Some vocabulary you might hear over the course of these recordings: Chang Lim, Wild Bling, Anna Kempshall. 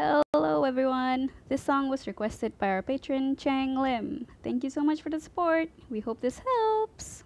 Hello everyone! This song was requested by our patron Chang Lim. Thank you so much for the support. We hope this helps.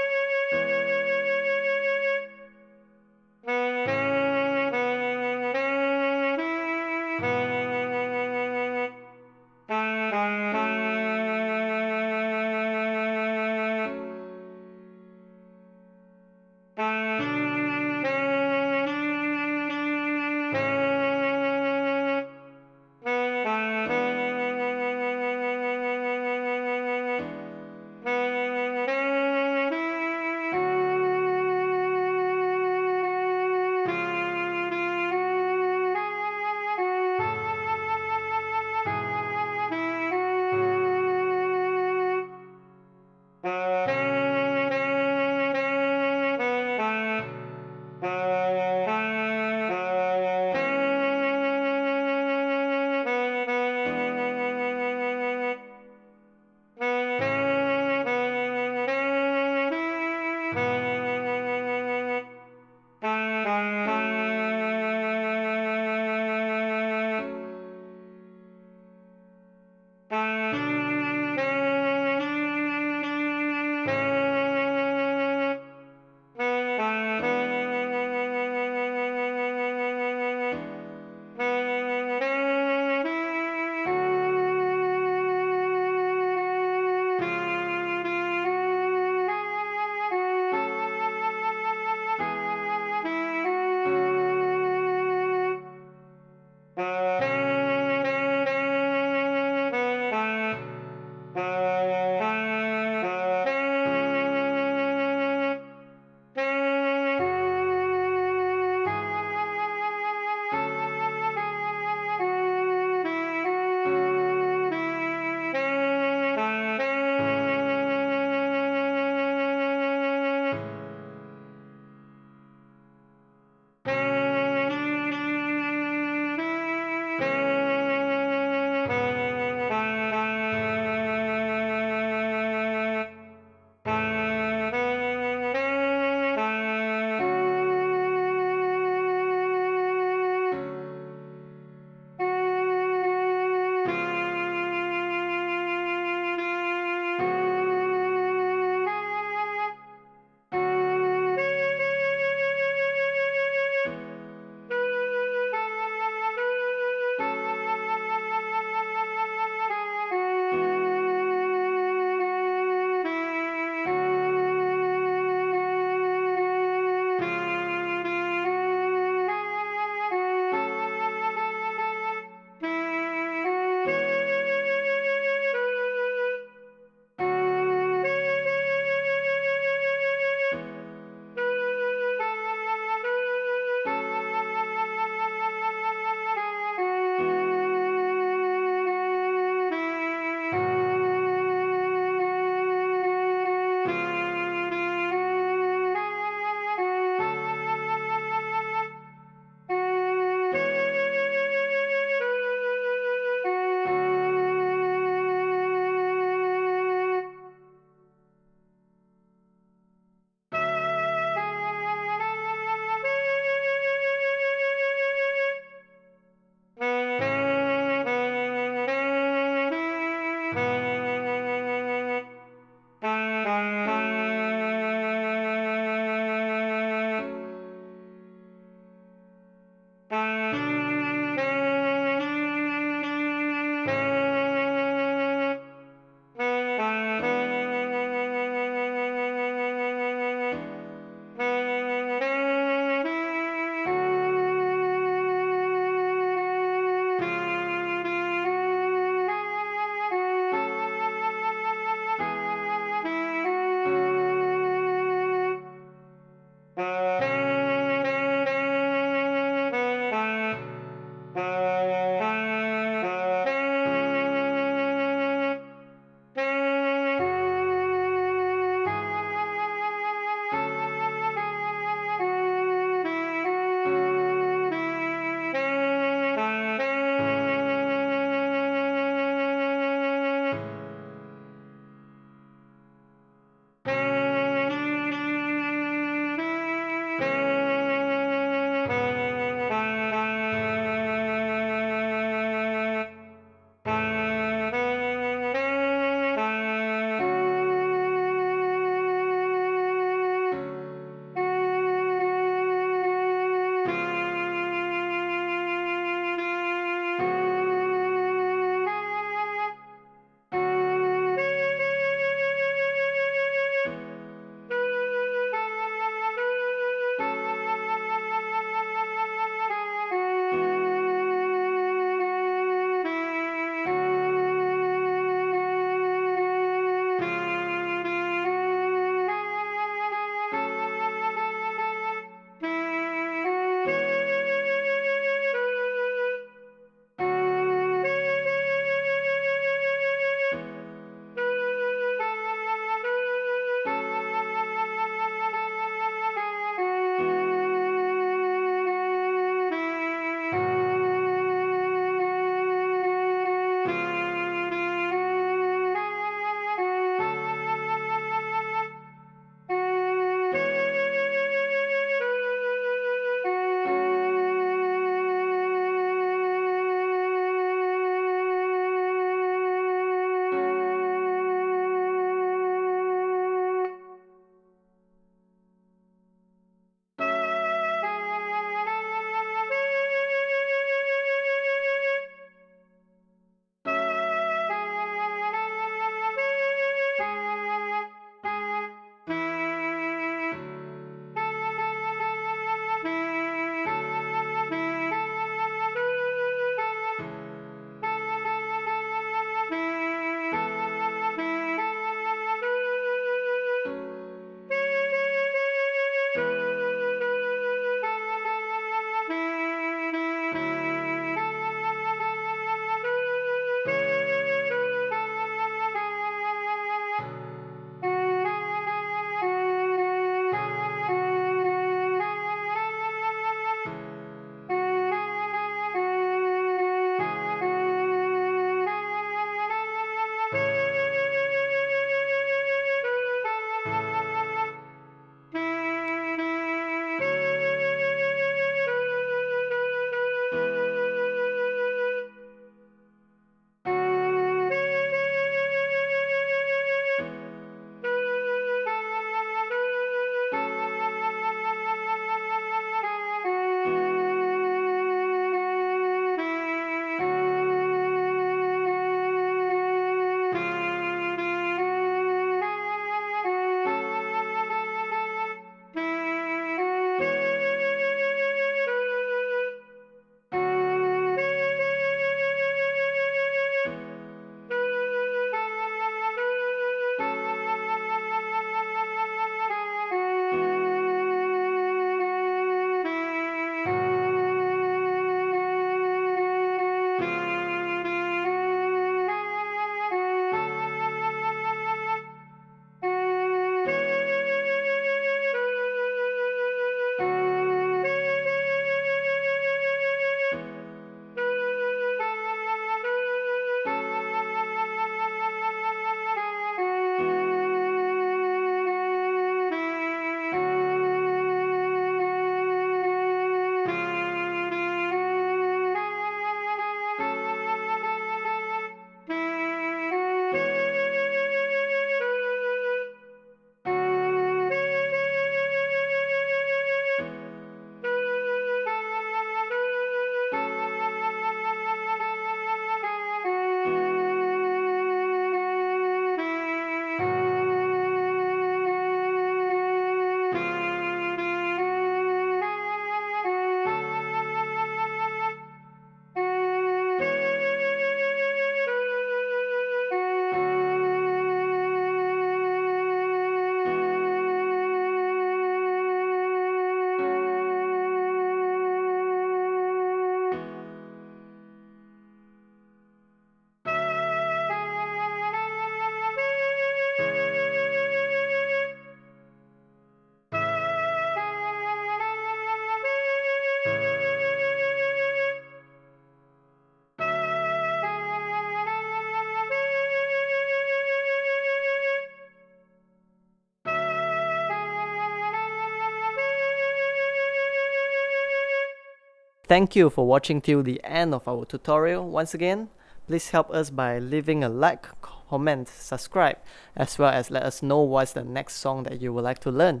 Thank you for watching till the end of our tutorial. Once again, please help us by leaving a like, comment, subscribe, as well as let us know what's the next song that you would like to learn.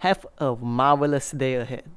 Have a marvelous day ahead.